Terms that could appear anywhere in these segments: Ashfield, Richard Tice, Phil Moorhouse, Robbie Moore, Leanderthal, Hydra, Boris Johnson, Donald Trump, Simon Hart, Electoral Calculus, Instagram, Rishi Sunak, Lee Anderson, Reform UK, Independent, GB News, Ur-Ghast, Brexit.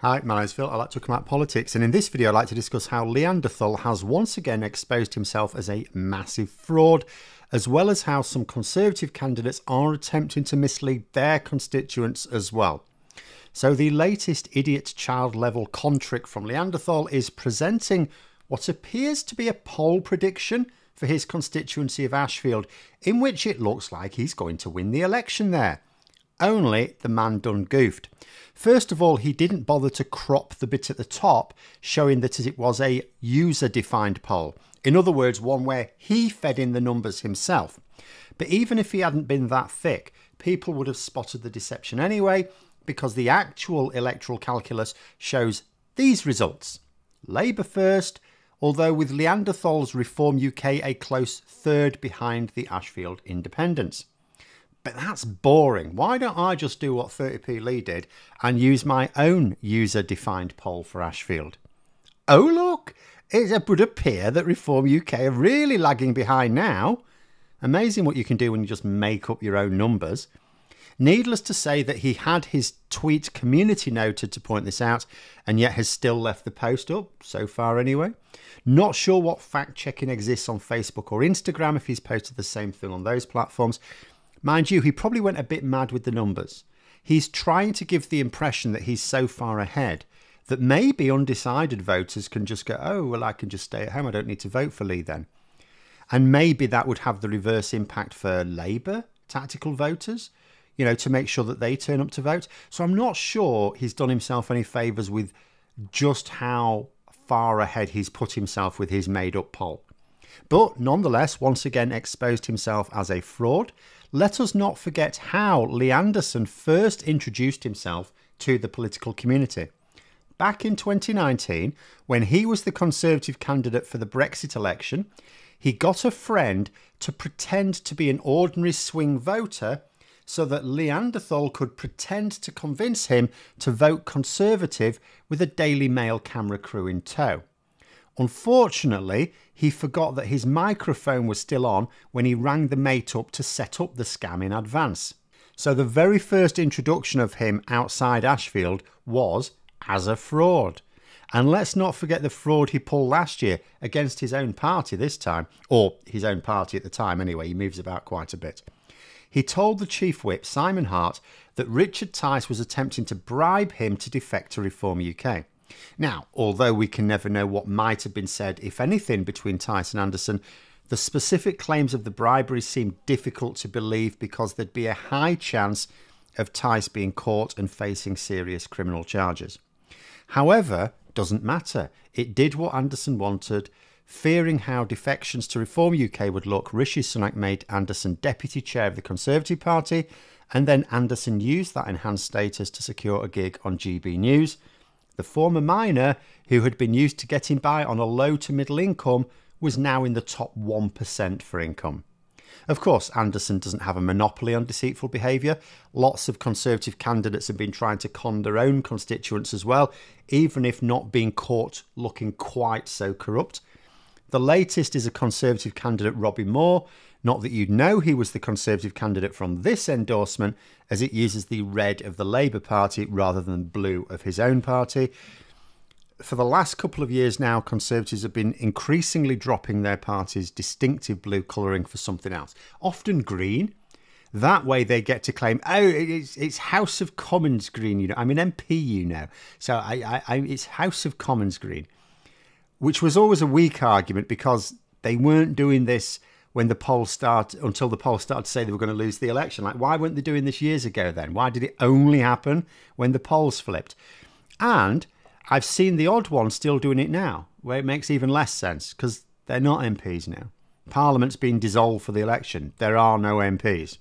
Hi, my name's Phil. I like to talk about politics, and in this video I'd like to discuss how Leanderthal has once again exposed himself as a massive fraud, as well as how some Conservative candidates are attempting to mislead their constituents as well. So the latest idiot child level con trick from Leanderthal is presenting what appears to be a poll prediction for his constituency of Ashfield, in which it looks like he's going to win the election there. Only the man done goofed. First of all, he didn't bother to crop the bit at the top showing that it was a user-defined poll. In other words, one where he fed in the numbers himself. But even if he hadn't been that thick, people would have spotted the deception anyway, because the actual electoral calculus shows these results. Labour first, although with Leanderthal's Reform UK a close third behind the Ashfield Independents. But that's boring. Why don't I just do what 30p Lee did and use my own user-defined poll for Ashfield? Oh look, it would appear that Reform UK are really lagging behind now. Amazing what you can do when you just make up your own numbers. Needless to say that he had his tweet community noted to point this out, and yet has still left the post up, so far anyway. Not sure what fact-checking exists on Facebook or Instagram if he's posted the same thing on those platforms. Mind you, he probably went a bit mad with the numbers. He's trying to give the impression that he's so far ahead that maybe undecided voters can just go, oh, well, I can just stay at home. I don't need to vote for Lee then. And maybe that would have the reverse impact for Labour tactical voters, you know, to make sure that they turn up to vote. So I'm not sure he's done himself any favours with just how far ahead he's put himself with his made-up poll. But nonetheless, once again exposed himself as a fraud. Let us not forget how Lee Anderson first introduced himself to the political community. Back in 2019, when he was the Conservative candidate for the Brexit election, he got a friend to pretend to be an ordinary swing voter so that Leanderthal could pretend to convince him to vote Conservative with a Daily Mail camera crew in tow. Unfortunately, he forgot that his microphone was still on when he rang the mate up to set up the scam in advance. So the very first introduction of him outside Ashfield was as a fraud. And let's not forget the fraud he pulled last year against his own party this time, or his own party at the time anyway, he moves about quite a bit. He told the chief whip, Simon Hart, that Richard Tice was attempting to bribe him to defect to Reform UK. Now, although we can never know what might have been said, if anything, between Tice and Anderson, the specific claims of the bribery seem difficult to believe because there'd be a high chance of Tice being caught and facing serious criminal charges. However, doesn't matter. It did what Anderson wanted. Fearing how defections to Reform UK would look, Rishi Sunak made Anderson deputy chair of the Conservative Party, and then Anderson used that enhanced status to secure a gig on GB News. The former miner, who had been used to getting by on a low to middle income, was now in the top 1% for income. Of course, Anderson doesn't have a monopoly on deceitful behaviour. Lots of Conservative candidates have been trying to con their own constituents as well, even if not being caught looking quite so corrupt. The latest is a Conservative candidate, Robbie Moore. Not that you'd know he was the Conservative candidate from this endorsement, as it uses the red of the Labour Party rather than blue of his own party. For the last couple of years now, Conservatives have been increasingly dropping their party's distinctive blue colouring for something else, often green. That way they get to claim, oh, it's House of Commons green, you know. I'm an MP, you know, so it's House of Commons green. Which was always a weak argument because they weren't doing this when the poll started, until the poll started to say they were going to lose the election. Like, why weren't they doing this years ago then? Why did it only happen when the polls flipped? And I've seen the odd one still doing it now, where it makes even less sense because they're not MPs now. Parliament's been dissolved for the election. There are no MPs.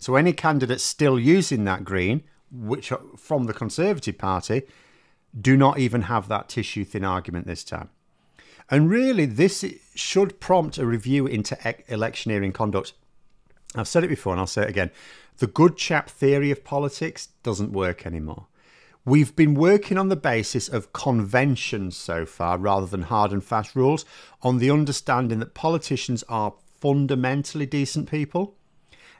So any candidate still using that green, which are from the Conservative Party, do not even have that tissue-thin argument this time. And really, this should prompt a review into electioneering conduct. I've said it before and I'll say it again. The good chap theory of politics doesn't work anymore. We've been working on the basis of conventions so far rather than hard and fast rules, on the understanding that politicians are fundamentally decent people.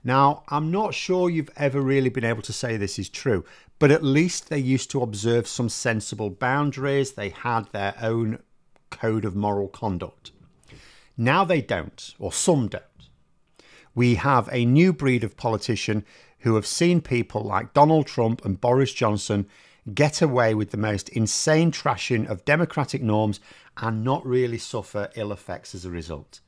Now, I'm not sure you've ever really been able to say this is true, but at least they used to observe some sensible boundaries. They had their own code of moral conduct. Now they don't, or some don't. We have a new breed of politician who have seen people like Donald Trump and Boris Johnson get away with the most insane trashing of democratic norms and not really suffer ill effects as a result.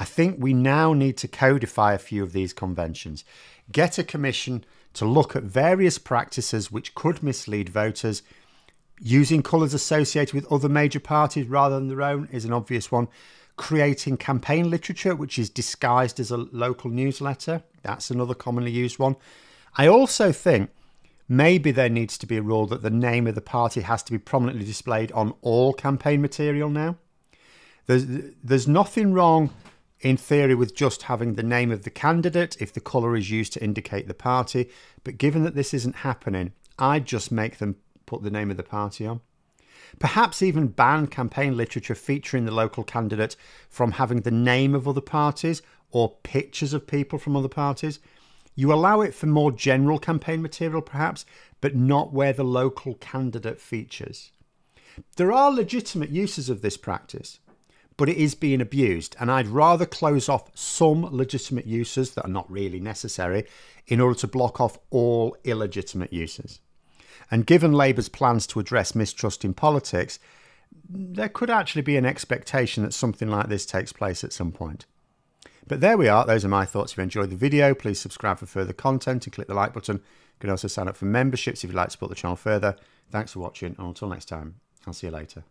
I think we now need to codify a few of these conventions, get a commission to look at various practices which could mislead voters. Using colours associated with other major parties rather than their own is an obvious one. Creating campaign literature, which is disguised as a local newsletter. That's another commonly used one. I also think maybe there needs to be a rule that the name of the party has to be prominently displayed on all campaign material now. There's nothing wrong in theory with just having the name of the candidate if the colour is used to indicate the party. But given that this isn't happening, I'd just make them put the name of the party on. Perhaps even ban campaign literature featuring the local candidate from having the name of other parties or pictures of people from other parties. You allow it for more general campaign material perhaps, but not where the local candidate features. There are legitimate uses of this practice, but it is being abused, and I'd rather close off some legitimate uses that are not really necessary in order to block off all illegitimate uses. And given Labour's plans to address mistrust in politics, there could actually be an expectation that something like this takes place at some point. But there we are. Those are my thoughts. If you enjoyed the video, please subscribe for further content and click the like button. You can also sign up for memberships if you'd like to support the channel further. Thanks for watching, and until next time, I'll see you later.